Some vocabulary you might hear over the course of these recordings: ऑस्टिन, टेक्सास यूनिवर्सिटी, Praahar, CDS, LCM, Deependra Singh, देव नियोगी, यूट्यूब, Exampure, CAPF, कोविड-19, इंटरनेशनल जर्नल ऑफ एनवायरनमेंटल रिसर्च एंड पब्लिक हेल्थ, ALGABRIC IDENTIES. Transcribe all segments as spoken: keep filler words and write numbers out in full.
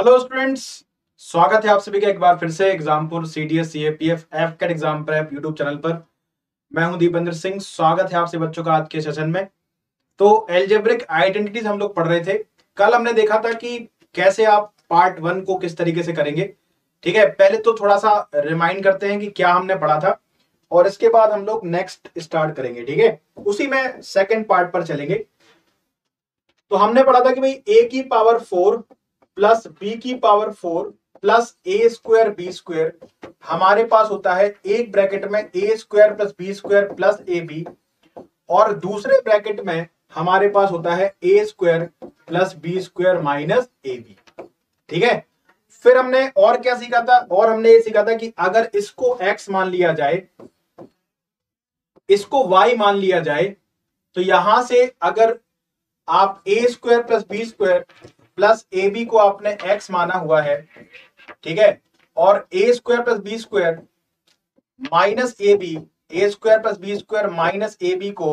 Hello students, स्वागत है आप सभी का एक बार फिर से Exampur CDS CAPF AFCAT exam prep यूट्यूब channel पर। मैं हूं दीपेंद्र सिंह। स्वागत है आपसे बच्चों का आज के सेशन में। तो एल्जेब्रिक आइडेंटिटीज हम लोग पढ़ रहे थे। कल हमने देखा था कि कैसे आप पार्ट वन को किस तरीके से करेंगे। ठीक है, पहले तो थोड़ा सा रिमाइंड करते हैं कि क्या हमने पढ़ा था और इसके बाद हम लोग नेक्स्ट स्टार्ट करेंगे। ठीक है, उसी में सेकेंड पार्ट पर चलेंगे। तो हमने पढ़ा था कि भाई ए की पावर फोर प्लस बी की power four plus a square B square हमारे पास होता है एक ब्रैकेट में ए square plus B square plus A B और दूसरे ब्रैकेट में हमारे पास होता है ए square plus B square minus A B. ठीक है, फिर हमने और क्या सीखा था? और हमने ये सीखा था कि अगर इसको एक्स मान लिया जाए, इसको वाई मान लिया जाए, तो यहां से अगर आप a square plus B square plus A B को आपने x माना हुआ है, ठीक है, और ए square plus B square minus A B, A square plus B square minus A B को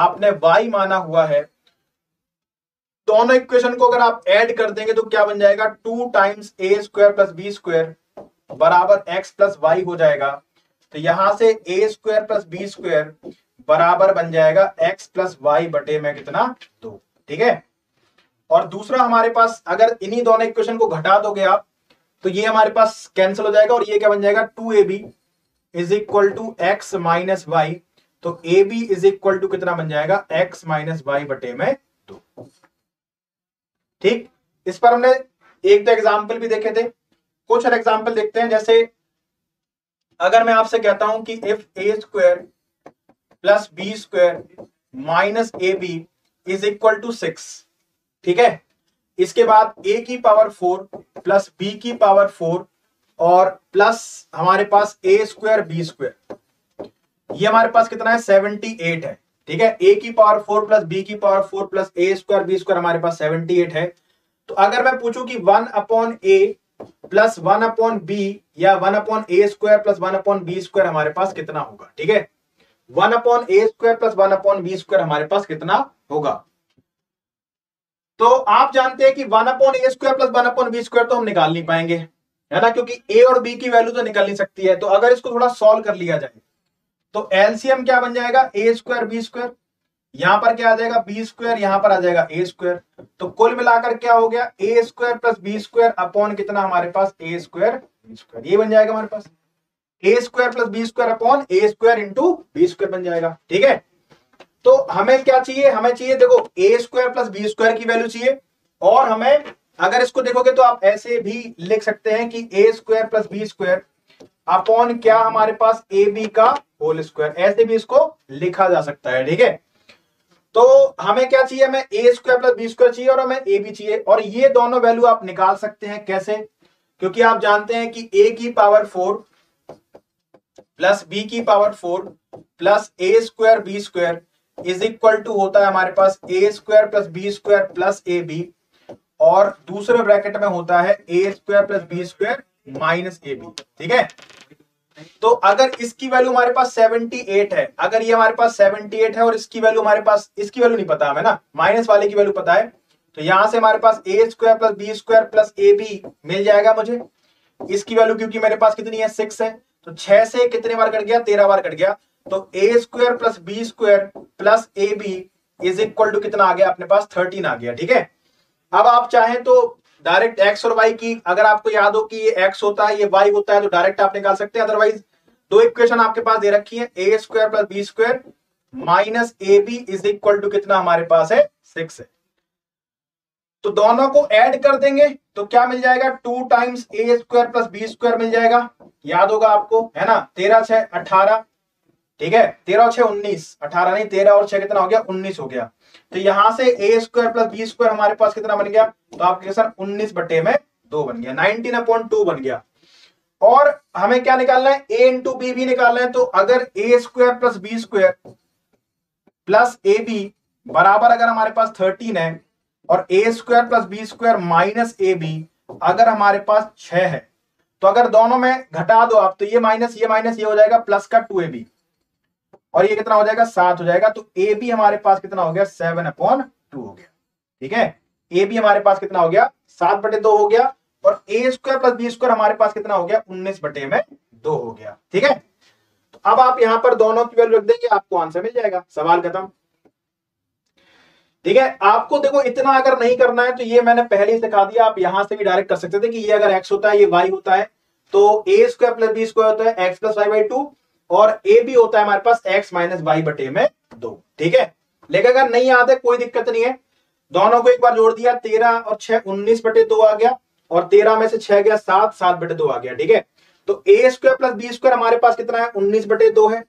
आपने y माना हुआ है, दोनों इक्वेशन को अगर आप ऐड कर देंगे तो क्या बन जाएगा? टू टाइम्स ए स्क्वायर प्लस बी स्क्वायर बराबर एक्स प्लस वाई हो जाएगा। तो यहां से ए स्क्वायर प्लस बी स्क्वायर बराबर बन जाएगा एक्स प्लस वाई बटे में कितना? दो। ठीक है, और दूसरा हमारे पास अगर इन्हीं दोनों इक्वेशन को घटा दोगे आप तो ये हमारे पास कैंसिल हो जाएगा और ये क्या बन जाएगा? Two A B is equal to x minus y. तो a B is equal to कितना बन जाएगा? एक्स माइनस वाई बटे में दो। ठीक, इस पर हमने एक दो एग्जाम्पल भी देखे थे। कुछ और एग्जाम्पल देखते हैं। जैसे अगर मैं आपसे कहता हूं कि if A square plus B square minus A B is equal to six, ठीक है, इसके बाद a की पावर फोर प्लस b की पावर फोर और प्लस हमारे पास a स्क्वायर b स्क्वायर, ये हमारे पास कितना है? अठहत्तर है। ठीक है, a की पावर फोर प्लस b की power four plus a square b square हमारे पास अठहत्तर है। तो अगर मैं पूछूं कि one upon a plus one upon b या one upon a square plus one upon b square हमारे पास कितना होगा? ठीक है, one upon a square plus one upon b square हमारे पास कितना होगा? तो आप जानते हैं कि one upon a square plus one upon b square तो हम निकाल नहीं पाएंगे, है ना, क्योंकि ए और बी की वैल्यू तो निकल नहीं सकती है। तो अगर इसको थोड़ा सॉल्व कर लिया जाए तो एलसीएम क्या बन जाएगा? ए स्क्वायर बी स्क्वायर, यहां पर क्या आ जाएगा? बी स्क्वायर, यहां पर आ जाएगा ए स्क्वायर। तो कुल मिलाकर क्या हो गया? ए square plus B square upon कितना हमारे पास? A square B square. ये बन जाएगा हमारे पास a square plus B square upon a square into b square बन जाएगा। ठीक है, तो हमें क्या चाहिए? हमें चाहिए, देखो, a square plus B square की वैल्यू चाहिए और हमें अगर इसको देखोगे तो आप ऐसे भी लिख सकते हैं कि ए square plus B square upon क्या हमारे पास? ए बी का होल स्क्वायर, ऐसे भी इसको लिखा जा सकता है। ठीक है, तो हमें क्या चाहिए? हमें a square plus B square चाहिए और हमें ए बी चाहिए और ये दोनों वैल्यू आप निकाल सकते हैं। कैसे? क्योंकि आप जानते हैं कि ए की पावर फोर प्लस बी की power four plus a square B square is equal to होता है हमारे पास a square plus B square plus A B और दूसरे ब्रैकेट में होता है ए square plus B square minus A B. ठीक है, तो अगर इसकी वैल्यू हमारे पास अठहत्तर है, अगर ये हमारे पास अठहत्तर है और इसकी वैल्यू हमारे पास, इसकी वैल्यू नहीं पता हमें ना, माइनस वाले की वैल्यू पता है, तो यहां से हमारे पास a square plus B square plus A b मिल जाएगा मुझे। इसकी वैल्यू क्योंकि मेरे पास कितनी है? सिक्स है, तो छह से कितने बार कट गया? तेरह बार कट गया। तो ए square plus B square plus A B is equal to कितना आ गया अपने पास? थर्टीन आ गया। ठीक है, अब आप चाहें तो डायरेक्ट एक्स और वाई की, अगर आपको याद हो कि ये एक्स होता है ये वाई होता है, तो डायरेक्ट आप निकाल सकते हैं। अदरवाइज दो इक्वेशन आपके पास दे रखी है, ए square plus B square minus A B is equal to कितना हमारे पास है? सिक्स है। तो दोनों को ऐड कर देंगे तो क्या मिल जाएगा? टू टाइम्स ए स्क्वायर प्लस बी स्क्वायर मिल जाएगा, याद होगा आपको, है ना, तेरह छह अठारह। ठीक है, तेरह और छह उन्नीस, अठारह नहीं, तेरह और छह कितना हो गया? उन्नीस हो गया। तो यहां से ए स्क्वायर प्लस बी स्क्वायर हमारे पास कितना बन गया? तो आपके सर उन्नीस बटे में दो बन गया, नाइनटीन अपॉन टू बन गया। और हमें क्या निकालना है? ए इंटू बी भी निकालना है। तो अगर ए square plus B square plus A B बराबर अगर हमारे पास थर्टीन है और ए square plus B square minus ए बी अगर हमारे पास छह है, तो अगर दोनों में घटा दो आप तो ये माइनस ये माइनस ये हो जाएगा प्लस का टू ए बी और ये कितना हो जाएगा? सात हो जाएगा। तो ए बी हमारे पास कितना हो गया? सेवन अपॉन टू हो गया। ठीक है, ए बी हमारे पास कितना हो गया? सात बटे दो हो गया और ए स्क्वायर प्लस बी स्क्वायर हमारे पास कितना हो गया, उन्नीस बटे में दो हो गया। ठीक है, तो अब आप यहां पर दोनों की वैल्यू रख देंगे, आपको आंसर मिल जाएगा, सवाल खत्म। ठीक है, आपको देखो इतना अगर नहीं करना है तो ये मैंने पहले ही सिखा दिया, आप यहां से भी डायरेक्ट कर सकते थे कि ये अगर एक्स होता है ये वाई होता है तो ए स्क्वायर प्लस बी स्क्वायर होता है x plus y by two और ए भी होता है हमारे पास एक्स माइनस वाई बटे में दो। ठीक है, लेकिन अगर नहीं आते कोई दिक्कत नहीं है, दोनों को एक बार जोड़ दिया, तेरह और छह उन्नीस बटे दो आ गया और तेरह में से छह गया सात, सात बटे दो आ गया। ठीक है, तो ए स्क्वायर प्लस बी स्क्वायर हमारे पास कितना है, उन्नीस बटे दो है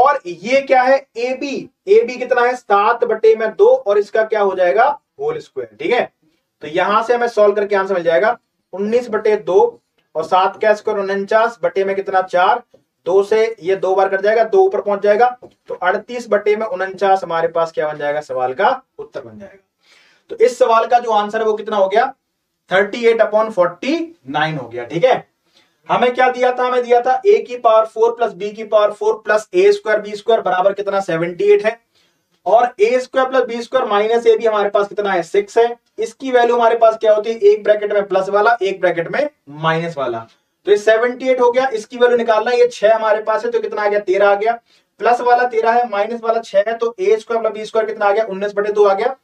और ये क्या है ए बी, ए बी कितना है सात बटे में दो और इसका क्या हो जाएगा होल स्क्वायर। ठीक है, तो यहां से हमें सॉल्व करके आंसर मिल जाएगा उन्नीस बटे दो और सात का स्क्वायर उनचास बटे में कितना चार, दो से ये दो बार कट जाएगा, दो ऊपर पहुंच जाएगा तो अड़तीस बटे में उनचास हमारे पास क्या बन जाएगा, सवाल का उत्तर बन जाएगा। तो इस सवाल का जो आंसर है वो कितना हो गया, thirty eight upon forty nine हो गया। ठीक है, हमें क्या दिया था, हमें दिया था a की पावर फोर प्लस बी की power four plus a square B square बराबर कितना अठहत्तर है और a square plus B square minus a भी हमारे पास कितना है छह है। इसकी वैल्यू हमारे पास क्या होती है, एक ब्रैकेट में प्लस वाला एक ब्रैकेट में माइनस वाला, तो ये अठहत्तर हो गया। इसकी वैल्यू निकालना, ये छह हमारे पास है तो कितना आ गया तेरह आ गया, प्लस वाला तेरह है माइनस वाला छह है तो ए स्क्वायर प्लस बी स्क्वायर कितना आ गया उन्नीस बटे दो आ गया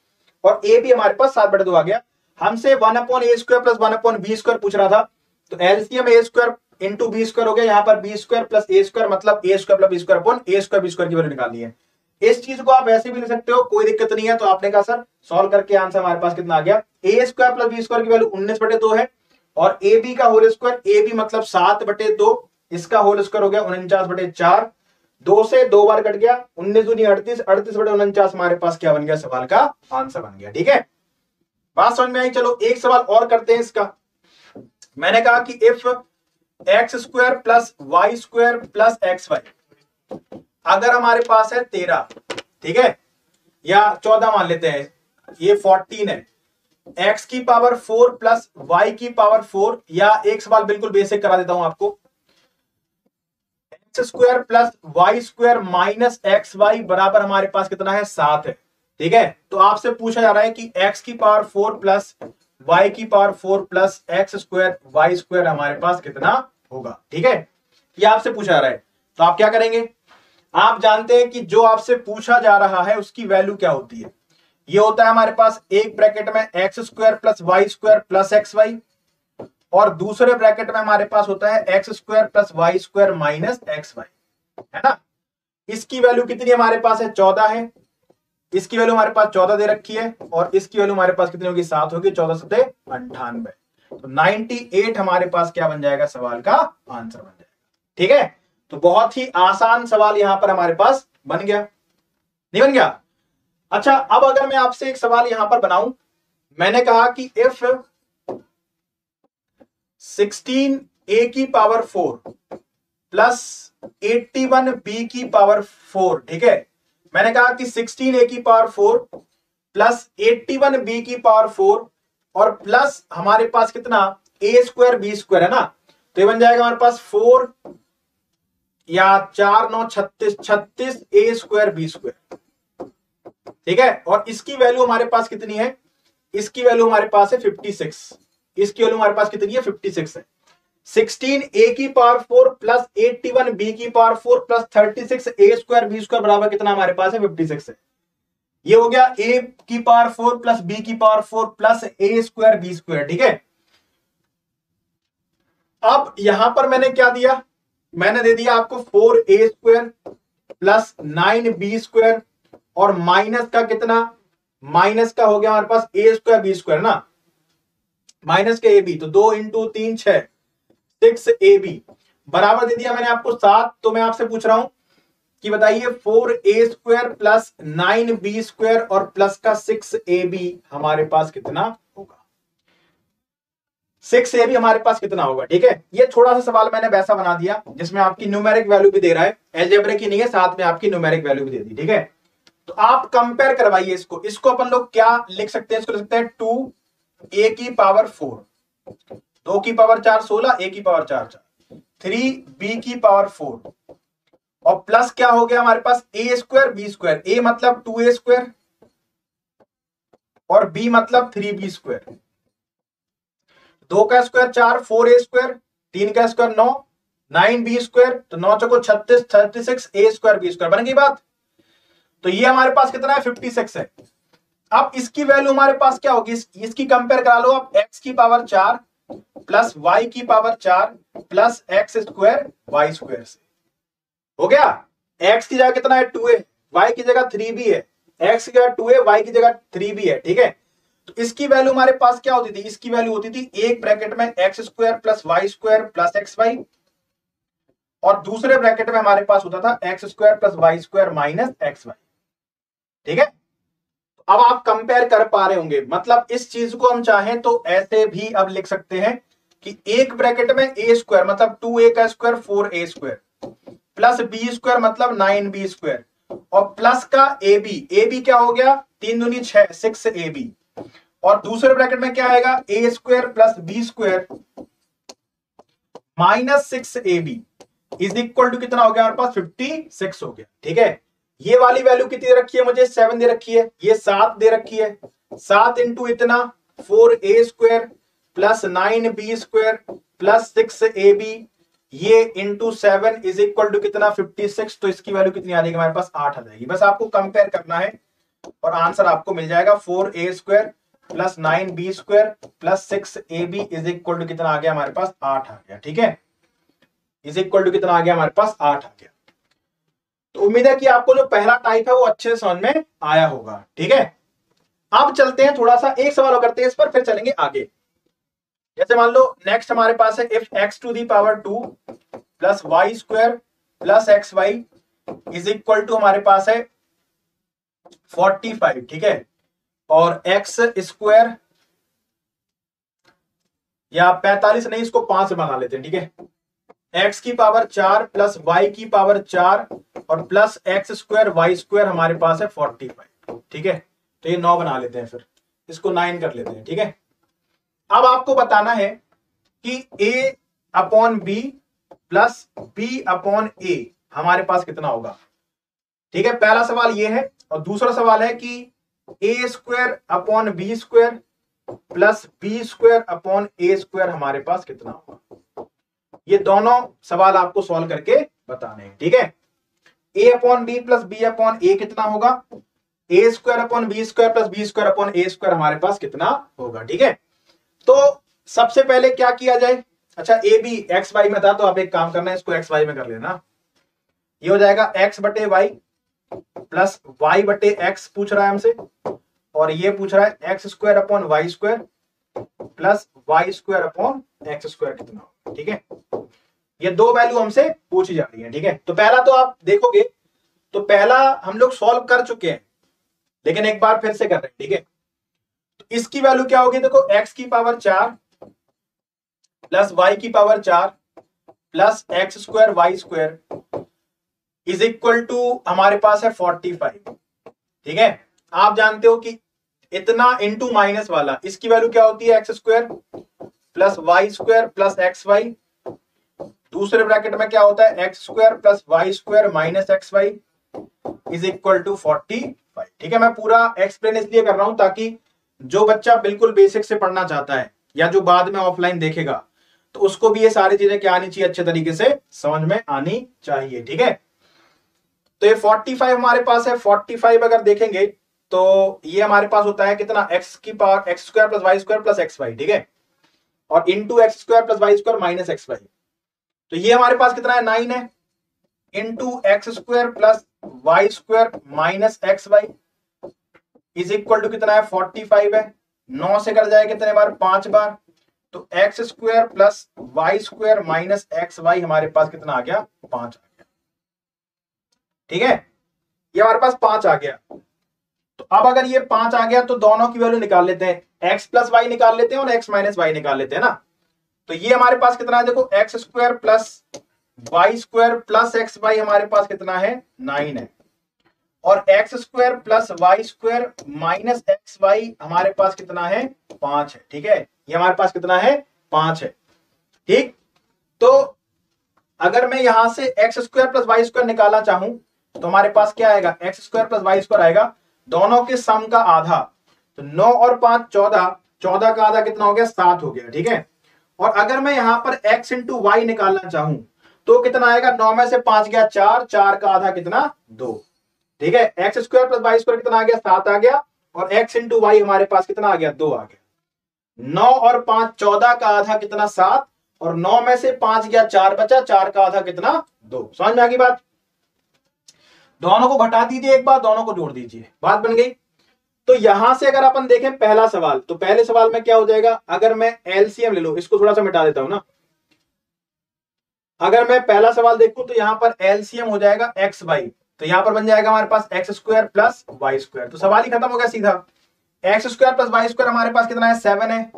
और ए भी हमारे पास सात बटे दो आ गया। हमसे one upon a square plus one upon b square पूछ रहा था तो LCM a square into b square हो गया, यहाँ पर b square plus a square मतलब ए square plus B square upon a square B square की वैल्यू निकालनी है। इस चीज को आप ऐसे भी ले सकते हो, कोई दिक्कत नहीं है। तो आपने कहा सर सॉल्व करके आंसर हमारे पास कितना आ गया, ए स्क्वायर प्लस बी स्क्वायर की वैल्यू उन्नीस बटे दो है और ए बी का होल स्क्वायर, ए बी मतलब सात बटे दो, इसका होल स्क्वायर हो गया उनचास बटे चार, दो से दो बार कट गया, उन्नीस दूनी अड़तीस, अड़तीस बटे उनचास हमारे पास क्या बन गया, सवाल का आंसर बन गया। ठीक है, बात समझ में आई। चलो एक सवाल और करते हैं इसका। मैंने कहा कि if x square plus y square plus x y अगर हमारे पास है तेरह, ठीक है, या चौदह मान लेते हैं, ये फोर्टीन है, एक्स की पावर फोर प्लस वाई की पावर फोर, या एक सवाल बिल्कुल बेसिक करा देता हूं आपको, x square plus y square minus x y बराबर हमारे पास कितना है सात है। ठीक है, तो आपसे पूछा जा रहा है कि एक्स की पावर फोर प्लस y की power four plus x square y square हमारे पास कितना होगा। ठीक है, ये आपसे पूछा जा रहा है तो आप क्या करेंगे, आप जानते हैं कि जो आपसे पूछा जा रहा है उसकी वैल्यू क्या होती है, ये होता है हमारे पास एक ब्रैकेट में x square plus y square plus x y और दूसरे ब्रैकेट में हमारे पास होता है x square plus y square minus x y, है ना। इसकी वैल्यू कितनी हमारे पास है, चौदह है, इसकी वैल्यू हमारे पास चौदह दे रखी है और इसकी वैल्यू हमारे पास कितनी होगी, सात होगी, चौदह सत्ते अंठानवे, तो अट्ठानवे हमारे पास क्या बन जाएगा, सवाल का आंसर बन जाएगा। ठीक है, तो बहुत ही आसान सवाल यहां पर हमारे पास बन गया, नहीं बन गया। अच्छा, अब अगर मैं आपसे एक सवाल यहां पर बनाऊं, मैंने कहा कि इफ सिक्सटीन ए की power four plus eighty one b की पावर फोर, ठीक है, मैंने कहा कि सिक्सटीन ए की power four plus eighty one b की पावर फोर और प्लस हमारे पास कितना ए स्क्वायर बी स्क्वायर, है ना, तो ये बन जाएगा हमारे पास फोर या चार नौ छत्तीस, छत्तीस ए स्क्वायर बी स्क्वायर। ठीक है, और इसकी वैल्यू हमारे पास कितनी है, इसकी वैल्यू हमारे पास है छप्पन, इसकी वैल्यू हमारे पास कितनी है छप्पन है। सिक्सटीन ए की power four plus eighty one b की power four plus thirty six a square B square बराबर कितना हमारे पास है छप्पन है। ये हो गया ए की पावर फोर प्लस बी की power four plus a square B square. ठीक है, अब यहां पर मैंने क्या दिया, मैंने दे दिया आपको four a square plus nine b square और माइनस का कितना, माइनस का हो गया हमारे पास ए स्क्वायर बी स्क्वायर, ना माइनस के ए बी, तो दो इंटू तीन छह सिक्स ए बी बराबर दे दिया मैंने आपको सात। तो मैं आपसे पूछ रहा हूं कि बताइए four a square plus nine b square और प्लस का सिक्स ए बी हमारे पास कितना होगा, सिक्स ए बी हमारे पास कितना होगा। ठीक है, ये थोड़ा सा सवाल मैंने वैसा बना दिया जिसमें आपकी न्यूमेरिक वैल्यू भी दे रहा है, एलजेब्रिक की नहीं है, साथ में आपकी न्यूमेरिक वैल्यू भी दे दी। ठीक है, तो आप कंपेयर करवाइए इसको, इसको अपन लोग क्या लिख सकते हैं, इसको लिख सकते हैं टू ए की पावर फोर, दो की पावर चार सोलह, ए की पावर चार चार, थ्री बी की पावर फोर और प्लस क्या हो गया हमारे पास a square B square, a मतलब टू ए स्क्वायर और बी मतलब थ्री बी स्क्वायर दो का स्क्वायर चार, फोर ए स्क्वायर, तीन का स्क्वायर नौ, नाइन बी स्क्वायर, तो नौ चौको छत्तीस, thirty six a square B square, बन गई बात। तो ये हमारे पास कितना है, फिफ्टी सिक्स है। अब इसकी वैल्यू हमारे पास क्या होगी, इसकी कंपेयर करा लो आप, एक्स की पावर चार प्लस वाई की पावर चार plus x square y square से हो गया। एक्स की जगह कितना है टू ए, वाई की जगह थ्री बी है, एक्स की जगह टू ए, वाई की जगह थ्री बी है, ठीक है। तो इसकी वैल्यू हमारे पास क्या होती थी, इसकी वैल्यू होती थी एक ब्रैकेट में x square plus y square plus x y, और दूसरे ब्रैकेट में हमारे पास होता था x square plus y square minus x y, ठीक है। अब आप कंपेयर कर पा रहे होंगे, मतलब इस चीज को हम चाहें तो ऐसे भी अब लिख सकते हैं कि एक ब्रैकेट में ए स्क्वायर मतलब टू ए का square four a square plus B square मतलब नाइन बी स्क्वायर, और प्लस का ए बी, ए बी क्या हो गया, तीन दूनी छह, सिक्स ए बी, और दूसरे ब्रैकेट में क्या आएगा a square plus B square minus six a B is equal to कितना हो गया हमारे पास, फिफ्टी सिक्स हो गया, ठीक है। ये वाली वैल्यू कितनी दे रखी है मुझे, सेवन दे रखी है, ये सात दे रखी है, सात इंटू इतना four a square plus nine b square plus six a B ये into seven is equal to कितना फिफ्टी सिक्स। तो इसकी वैल्यू कितनी आ जाएगी हमारे पास, आठ आ जाएगी। बस आपको कंपेयर करना है और आंसर आपको मिल जाएगा, four a square plus nine b square plus six a B is equal to कितना आ गया हमारे पास, आठ आ गया, ठीक है। इज इक्वल टू कितना आ गया हमारे पास, आठ आ गया। तो उम्मीद है कि आपको जो पहला टाइप है वो अच्छे से समझ में आया होगा, ठीक है। अब चलते हैं थोड़ा सा एक सवाल और करते हैं इस पर, फिर चलेंगे आगे। जैसे मान लो नेक्स्ट हमारे पास है, if x to the power two plus y square plus x y is equal to हमारे पास है फोर्टी फाइव, ठीक है, और एक्स स्क्वायर या पैंतालीस नहीं, इसको पांच से बना लेते हैं, ठीक है। x की पावर चार प्लस y की पावर चार और plus x square y square हमारे पास है फोर्टी फाइव, ठीक है। तो ये नौ बना लेते हैं, फिर इसको नाइन कर लेते हैं, ठीक है। अब आपको बताना है कि a upon b plus b upon a हमारे पास कितना होगा, ठीक है। पहला सवाल ये है, और दूसरा सवाल है कि a square upon b square plus B square upon a square हमारे पास कितना होगा। ये दोनों सवाल आपको सॉल्व करके बताने हैं, ठीक है। a upon b plus b upon a कितना होगा, a square upon b square plus B square upon a square हमारे पास कितना होगा, ठीक है। तो सबसे पहले क्या किया जाए, अच्छा ए बी एक्स वाई में था, तो आप एक काम करना है, इसको एक्स वाई में कर लेना। ये हो जाएगा एक्स बटे वाई प्लस वाई बटे एक्स पूछ रहा है हमसे, और ये पूछ रहा है x square upon y square plus y square upon x square कितना होगा, ठीक है। ये दो वैल्यू हमसे पूछी जा रही है, ठीक है। तो पहला तो आप देखोगे तो पहला हम लोग सॉल्व कर चुके हैं, लेकिन एक बार फिर से कर रहे हैं, ठीक है। तो इसकी वैल्यू क्या होगी, देखो एक्स की पावर चार प्लस वाई की पावर चार plus x square y square is equal to हमारे पास है फोर्टी फाइव, ठीक है। आप जानते हो कि इतना इंटू माइनस वाला, इसकी वैल्यू क्या होती है, x square plus y square plus x y, दूसरे ब्रैकेट में क्या होता है x square plus y square minus x y is equal to forty five, ठीक है। मैं पूरा एक्सप्लेन इसलिए कर रहा हूं ताकि जो बच्चा बिल्कुल बेसिक से पढ़ना चाहता है या जो बाद में ऑफलाइन देखेगा तो उसको भी ये सारी चीजें क्या आनी चाहिए, अच्छे तरीके से समझ में आनी चाहिए, ठीक है। तो ये फोर्टी फाइव हमारे पास है, फोर्टी फाइव अगर देखेंगे तो ये हमारे पास होता है कितना, x की power x square plus y square plus x y, ठीक है, और into x square plus y square minus x y. तो ये हमारे पास कितना है, नाइन है, into x square plus y square minus x y is equal to कितना है, फोर्टी फाइव है। नौ से कर जाए कितने बार, पांच बार, तो x square plus y square minus x y हमारे पास कितना आ गया, पांच आ गया, ठीक है। ये हमारे पास पांच आ गया। तो अब अगर ये पांच आ गया तो दोनों की वैल्यू निकाल लेते हैं, x प्लस वाई निकाल लेते हैं और x माइनस वाई निकाल लेते हैं ना। तो ये हमारे पास कितना है, देखो x square plus y square plus x y हमारे पास कितना है, नाइन है, और x square plus y square minus x y हमारे पास कितना है, पांच है, ठीक है। ये हमारे पास कितना है, पांच है, ठीक। तो अगर मैं यहां से x square plus y square निकालना चाहूं तो हमारे पास क्या आएगा, x square plus y square आएगा, दोनों के सम का आधा, तो नौ और पांच चौदह, चौदह का आधा कितना हो गया, सात हो गया, ठीक है। और अगर मैं यहाँ पर x इंटू वाई निकालना चाहूं तो कितना आएगा, नौ में से पांच गया चार, चार का आधा कितना, दो, ठीक है। X square plus y square कितना आ गया, सात आ गया, और x इंटू वाई हमारे पास कितना आ गया, दो आ गया। नौ और पांच चौदह का आधा कितना, सात, और नौ में से पांच गया चार बचा, चार का आधा कितना, दो। समझ में आ गई बात। दोनों को घटा दीजिए एक बार, दोनों को जोड़ दीजिए, बात बन गई। तो यहां से अगर अपन देखें पहला सवाल, तो पहले सवाल में क्या हो जाएगा, अगर मैं एलसीएम ले लूं, इसको थोड़ा सा मिटा देता हूं ना, अगर मैं पहला सवाल देखूं तो यहां पर एलसीएम हो जाएगा एक्स वाई, तो यहां पर बन जाएगा हमारे पास x square plus y square, तो सवाल ही खत्म हो गया सीधा। X square plus y square हमारे पास कितना है, सेवन है,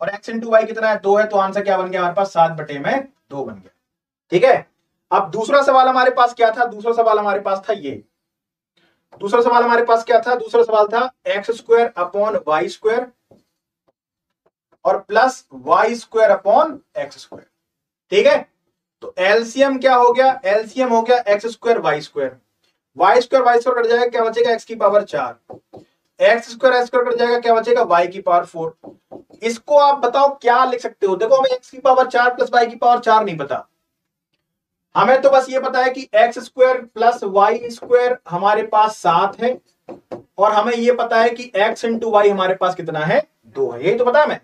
और एक्स इंटू वाई कितना है, दो है, तो आंसर क्या बन गया हमारे पास, सात बटे में दो बन गया, ठीक है। अब दूसरा सवाल हमारे पास क्या था, दूसरा सवाल हमारे पास था ये, दूसरा सवाल हमारे पास क्या था, दूसरा सवाल था x square upon y square और plus y square upon x square, ठीक है। तो एलसीएम क्या हो गया, एलसीएम हो गया x square y square, y square y square cut जाएगा, क्या बचेगा, एक्स की पावर चार, x square x square cut जाएगा, क्या बचेगा, वाई की पावर फोर। इसको आप बताओ क्या लिख सकते हो, देखो हमें एक्स की पावर चार प्लस वाई की पावर चार नहीं पता, हमें तो बस ये पता है कि x square plus y square हमारे पास सात है, और हमें ये पता है कि एक्स इंटू वाई हमारे पास कितना है, दो है, यही तो पता है हमें।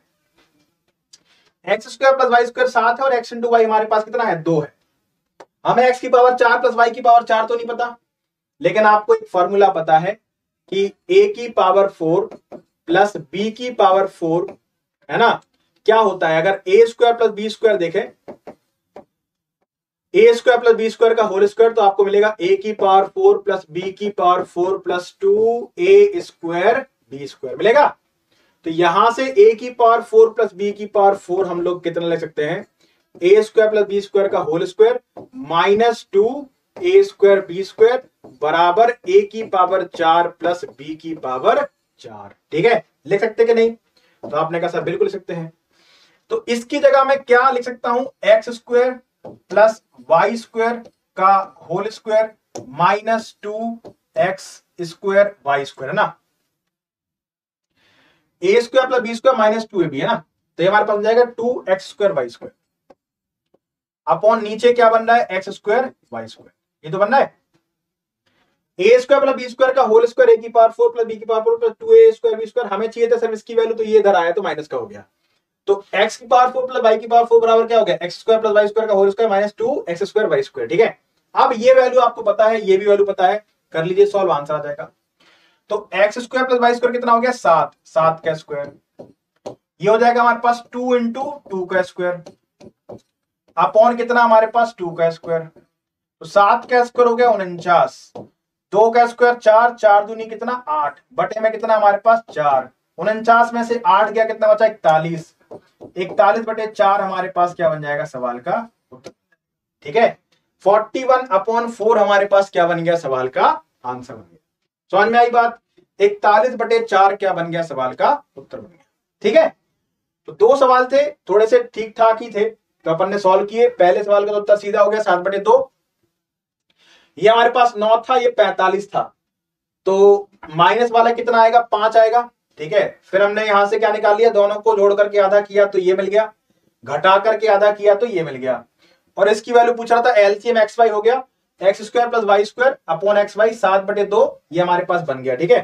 X square plus y square सात है और एक्स इंटू वाई हमारे पास कितना है, दो है। हमें एक्स की पावर चार प्लस वाई की पावर चार तो नहीं पता, लेकिन आपको एक फॉर्मूला पता है कि ए की पावर फोर प्लस बी की पावर फोर, है ना, क्या होता है, अगर ए स्क्वायर प्लस बी स्क्वायर देखें, ए स्क्वायर प्लस बी स्क्वायर का होल स्क्वायर, तो आपको मिलेगा ए की पावर फोर प्लस बी की पावर फोर प्लस टू ए स्क्वायर बी स्क्वायर मिलेगा। तो यहां से ए की पावर फोर प्लस बी की पावर फोर हम लोग कितना ले सकते हैं, ए स्क्वायर प्लस बी स्क्वायर का होल स्क्वायर माइनस टू ए स्क्वायर बी स्क्वायर बराबर ए की पावर चार प्लस बी की पावर चार, ठीक है। लिख सकते कि नहीं, तो आपने कहा सर बिल्कुल लिख सकते हैं। तो इसकी जगह मैं क्या लिख सकता हूं, x square plus y square का whole square minus two x square y square, है ना, a square plus B square minus two A B, है ना, तो ये हमारे पास बन जाएगा two x square y square upon नीचे क्या बन रहा है, एक्स स्क्वायर वाई स्क्वायर, ये तो बन रहा है। ए स्क्वायर प्लस बी स्क्वायर का होल स्क्वायर ए की पावर फोर प्लस बी की पावर फोर प्लस टू ए स्क्वायर बी स्क्वायर, हमें चाहिए था सर इसकी वैल्यू, तो ये इधर आया तो माइनस का हो गया, तो x की पावर फोर प्लस वाई की पावर फोर बराबर क्या हो गया, x square plus y square का whole square minus two x square y square, ठीक है। अब ये वैल्यू आपको पता है, ये भी वैल्यू पता है, कर लीजिए सॉल्व, आंसर आ जाएगा। तो x square plus y square कितना हो गया, सात, सात का स्क्वायर, ये हो जाएगा हमारे पास टू इंटू टू का स्क्वायर अपॉन कितना हमारे पास टू का स्क्वायर, तो सात का स्क्वायर हो गया उनचास, दो का स्क्वायर चार, चार दूनी कितना आठ, बटे में कितना हमारे पास चार, उनचास में से आठ गया कितना बचा, इकतालीस, इकतालीस बटे चार हमारे पास क्या बन जाएगा सवाल का उत्तर, ठीक है। इकतालीस अपॉन फोर हमारे पास क्या बन गया, सवाल का आंसर बन गया। समझ में आई बात, इकतालीस बटे चार क्या बन गया, सवाल का उत्तर बन गया, ठीक है। तो दो सवाल थे, थोड़े से ठीक ठाक ही थे, तो अपन ने सॉल्व किए। पहले सवाल का तो उत्तर सीधा हो गया सात बटे दो, ये हमारे पास नौ था, ये पैंतालीस था, तो माइनस वाला कितना आएगा, पांच आएगा, ठीक है। फिर हमने यहां से क्या निकाल लिया, दोनों को जोड़ करके आधा किया तो ये मिल गया, घटा करके आधा किया तो ये मिल गया, और इसकी वैल्यू पूछ रहा था, एलसीएम एक्स वाई हो गया, x square plus y square upon x y सात बटे दो, ये हमारे पास बन गया, ठीक है।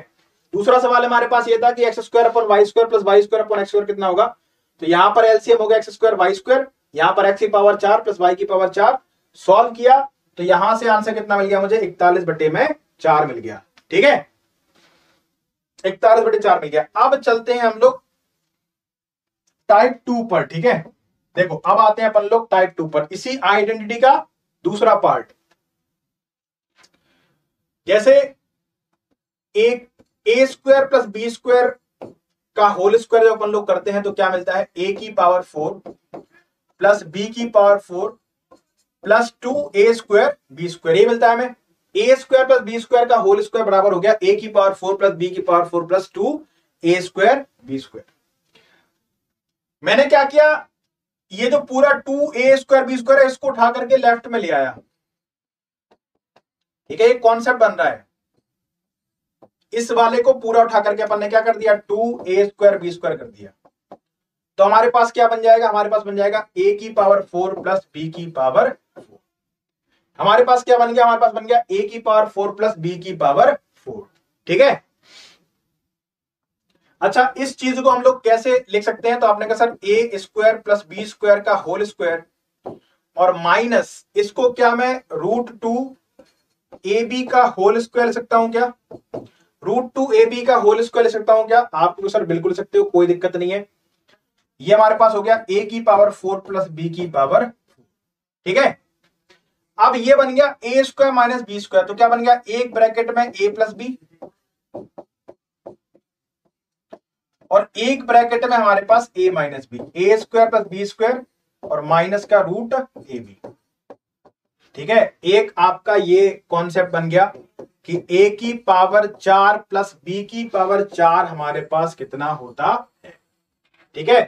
दूसरा सवाल हमारे पास ये था कि x square upon y square plus y square upon x square कितना होगा, तो यहाँ पर एलसीएम हो गया एक्स स्क्वायर वाई स्क्वायर, यहाँ पर एक्स की पावर चार प्लस वाई की पावर चार, सॉल्व किया तो यहाँ से आंसर कितना मिल गया मुझे, इकतालीस बटे में चार मिल गया, ठीक है, इकतालीस बटे चार मिल गया। अब चलते हैं हम लोग टाइप टू पर, ठीक है। देखो अब आते हैं अपन लोग टाइप टू पर, इसी आइडेंटिटी का दूसरा पार्ट। जैसे एक ए स्क्वायर प्लस बी स्क्वायर का होल स्क्वायर जब अपन लोग करते हैं तो क्या मिलता है, ए की पावर फोर प्लस बी की पावर फोर प्लस टू ए स्क्वायर बी स्क्वायर, ये मिलता है हमें। A square plus B square का होल स्क्वायर बराबर हो गया ए की पावर फोर प्लस बी की पावर फोर प्लस टू ए स्क्वायर बी स्क्वायर। मैंने क्या किया, ये जो पूरा टू ए स्क्वायर बी स्क्वायर है इसको उठा करके लेफ्ट में ले आया, ठीक है, ये कॉन्सेप्ट बन रहा है। इस वाले को पूरा उठा करके अपन ने क्या कर दिया, टू ए स्क्वायर बी स्क्वायर कर दिया, तो हमारे पास क्या बन जाएगा, हमारे पास बन जाएगा ए की पावर फोर प्लस बी की पावर फोर। हमारे पास क्या बन गया, हमारे पास बन गया ए की पावर फोर प्लस बी की पावर फोर। ठीक है, अच्छा इस चीज को हम लोग कैसे लिख सकते हैं, तो आपने कहा सर ए स्क्वायर प्लस बी स्क्वायर का होल स्क्वायर और माइनस, इसको क्या मैं रूट टू ए बी का होल स्क्वायर लिख सकता हूं क्या, रूट टू ए बी का होल स्क्वायर लिख सकता हूं क्या, आप सर बिल्कुल सकते हो, कोई दिक्कत नहीं है। ये हमारे पास हो गया a की पावर फोर प्लस बी की पावर, ठीक है। अब ये बन गया a square minus B square, तो क्या बन गया एक ब्रैकेट में a प्लस बी और एक ब्रैकेट में हमारे पास a minus B, A square plus B square और माइनस का रूट ए बी। ठीक है, एक आपका ये कॉन्सेप्ट बन गया कि a की पावर चार प्लस बी की पावर चार हमारे पास कितना होता है। ठीक है,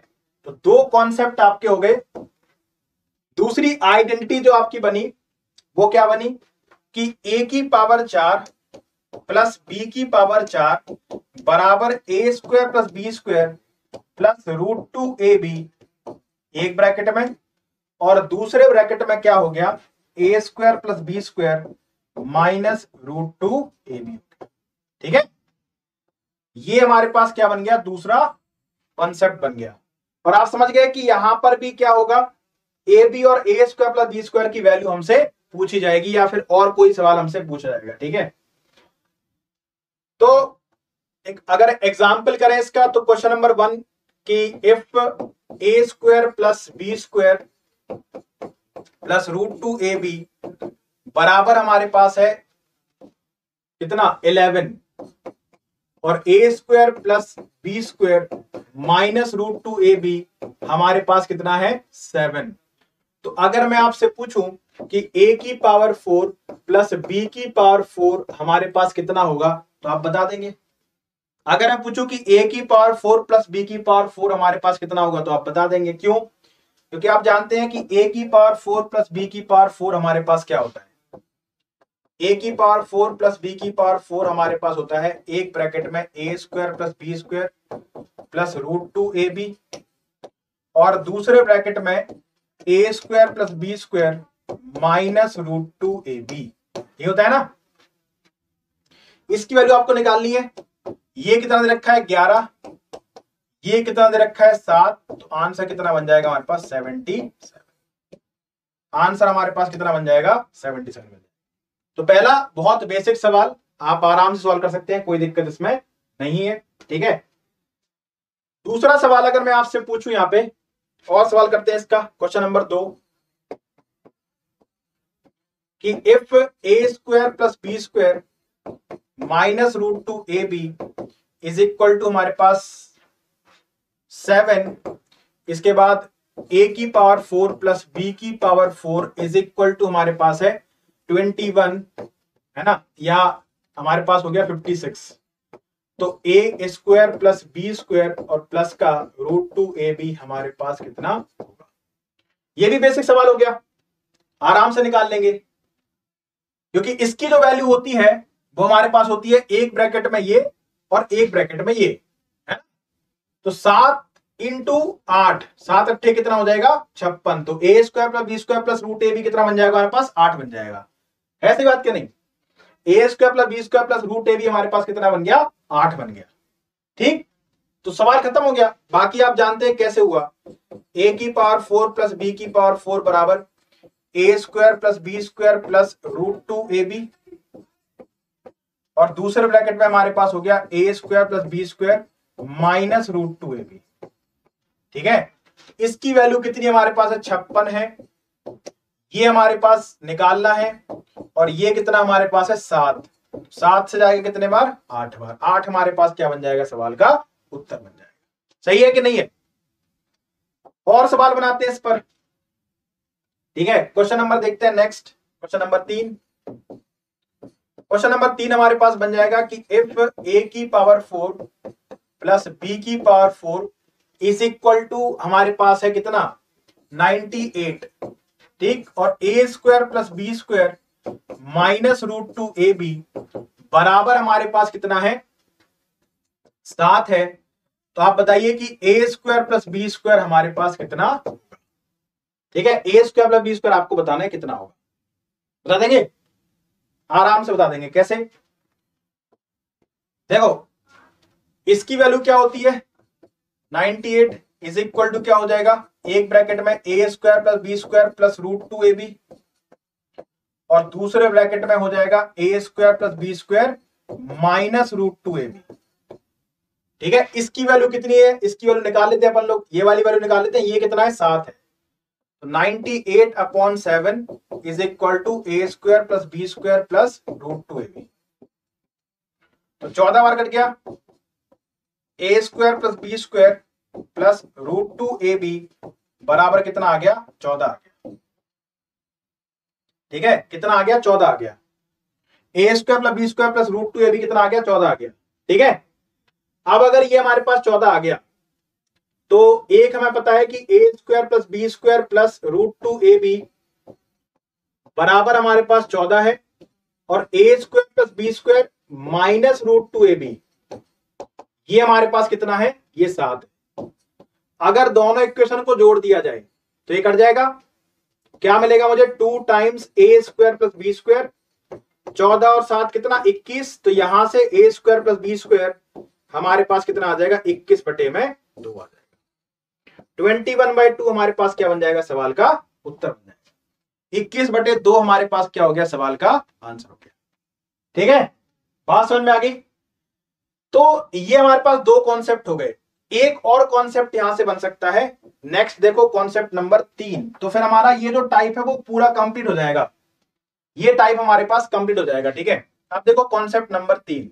तो दो कॉन्सेप्ट आपके हो गए। दूसरी आइडेंटिटी जो आपकी बनी वो क्या बनी कि a की पावर चार प्लस बी की पावर चार बराबर ए square plus B square plus root two A B एक ब्रैकेट में और दूसरे ब्रैकेट में क्या हो गया ए square plus B square minus root two A B. ठीक है, ये हमारे पास क्या बन गया, दूसरा कॉन्सेप्ट बन गया। और आप समझ गए कि यहां पर भी क्या होगा, ए बी और ए स्क्वायर प्लस बी स्क्वायर की वैल्यू हमसे पूछी जाएगी या फिर और कोई सवाल हमसे पूछा जाएगा। ठीक है, तो एक अगर एग्जाम्पल करें इसका तो क्वेश्चन नंबर वन की if A square plus B square plus root two A B बराबर हमारे पास है कितना इलेवन और ए square plus B square minus root two A B हमारे पास कितना है सेवन। तो अगर मैं आपसे पूछूं कि ए की पावर फोर प्लस बी की पावर फोर हमारे पास कितना होगा तो आप बता देंगे। अगर मैं पूछूं कि ए की पावर फोर प्लस बी की पावर फोर हमारे पास कितना होगा तो आप बता देंगे। क्यों, क्योंकि आप जानते हैं कि ए की पावर फोर प्लस बी की पावर फोर हमारे पास क्या होता है, ए की पावर फोर प्लस बी की पावर फोर हमारे पास होता है एक ब्रैकेट में ए square plus B square plus root two A B और दूसरे ब्रैकेट में ए square plus B square minus root two A B. ये होता है ना, इसकी वैल्यू आपको निकालनी है। ये कितना दे रखा है ग्यारह, ये कितना दे रखा है सात, तो आंसर कितना बन जाएगा हमारे पास सेवेंटी सेवन। आंसर हमारे पास कितना बन जाएगा सेवेंटी सेवन। तो पहला बहुत बेसिक सवाल आप आराम से सॉल्व कर सकते हैं, कोई दिक्कत इसमें नहीं है। ठीक है, दूसरा सवाल अगर मैं आपसे पूछूं, यहाँ पे और सवाल करते हैं इसका, क्वेश्चन नंबर दो कि if A square plus B square minus root two A B is equal to हमारे पास सेवन, इसके बाद ए की पावर फोर प्लस बी की power four is equal to हमारे पास है इक्कीस, है ना, या हमारे पास हो गया छप्पन। तो a square plus b square और प्लस का रूट टू ए बी हमारे पास कितना होगा। ये भी बेसिक सवाल हो गया, आराम से निकाल लेंगे, क्योंकि इसकी जो वैल्यू होती है वो हमारे पास होती है एक ब्रैकेट में ये और एक ब्रैकेट में ये, है ना? तो सात इंटू आठ, सात अट्ठे कितना हो जाएगा छप्पन। तो ए square plus B square plus root A B कितना बन जाएगा हमारे पास आठ बन जाएगा। ऐसी बात क्या नहीं, ए square plus B square plus root A B हमारे पास कितना बन गया आठ बन गया। ठीक, तो सवाल खत्म हो गया। बाकी आप जानते हैं कैसे हुआ, ए की पावर फोर प्लस बी की पावर फोर बराबर ए square plus B square plus root two A B और दूसरे ब्रैकेट में हमारे पास हो गया ए square plus B square minus root two A B. ठीक है, इसकी वैल्यू कितनी हमारे पास है छप्पन है, ये हमारे पास निकालना है और ये कितना हमारे पास है सात, सात से जाएगा कितने बार आठ बार, आठ हमारे पास क्या बन जाएगा सवाल का उत्तर बन जाएगा। सही है कि नहीं है, और सवाल बनाते हैं इस पर। ठीक है, क्वेश्चन नंबर देखते हैं नेक्स्ट, क्वेश्चन नंबर तीन। क्वेश्चन नंबर तीन हमारे पास बन जाएगा कि इफ ए की पावर फोर प्लस बी की power four is equal to हमारे पास है कितना नाइनटी एट, ठीक, और ए square plus B square minus root two A B बराबर हमारे पास कितना है सात है तो आप बताइए कि ए स्क्वायर प्लस बी स्क्वायर हमारे पास कितना, ठीक है, ए स्क्वायर प्लस बी स्क्वायर आपको बताना है कितना होगा, बता देंगे, आराम से बता देंगे। कैसे? देखो इसकी वैल्यू क्या होती है, अट्ठानवे इज इक्वल टू क्या हो जाएगा, एक ब्रैकेट में ए square plus B square plus root two A B, और दूसरे ब्रैकेट में हो जाएगा ए square plus B square minus root two A B, ठीक है। इसकी वैल्यू कितनी है, इसकी वैल्यू निकाल लेते हैं अपन लोग, ये वाली वैल्यू निकाल लेते हैं, ये कितना है, सात है। तो ninety eight upon seven is equal to A square plus B square plus root two A B. तो चौदह बार कट गया, ए square plus B square plus root two A B बराबर कितना आ गया, चौदह आ गया, ठीक है, कितना आ गया, चौदह आ गया। ए square plus B square plus root two A B कितना आ गया, चौदह आ गया, ठीक है। अब अगर ये हमारे पास चौदह आ गया तो एक हमें पता है कि ए square plus B square plus root two A B बराबर हमारे पास चौदह है, और ए square plus B square minus root two A B ये हमारे पास कितना है, ये सात। अगर दोनों इक्वेशन को जोड़ दिया जाए तो ये कट जाएगा, क्या मिलेगा मुझे, टू टाइम्स ए स्क्वायर प्लस बी स्क्वायर, चौदह और सात कितना, इक्कीस। तो यहां से ए स्क्वायर प्लस बी स्क्वायर हमारे पास कितना आ जाएगा, इक्कीस बटे में दो आ जाएगा। ट्वेंटी वन बाई टू हमारे पास क्या बन जाएगा, सवाल का उत्तर बन जाएगा। इक्कीस बटे दो हमारे पास क्या हो गया, सवाल का आंसर हो गया, ठीक है, बात समझ में आ गई। तो ये हमारे पास दो कॉन्सेप्ट हो गए, एक और कॉन्सेप्ट यहां से बन सकता है। नेक्स्ट देखो कॉन्सेप्ट नंबर तीन, तो फिर हमारा ये जो टाइप है वो पूरा कंप्लीट हो जाएगा, ये टाइप हमारे पास कंप्लीट हो जाएगा, ठीक है। अब देखो कॉन्सेप्ट नंबर तीन,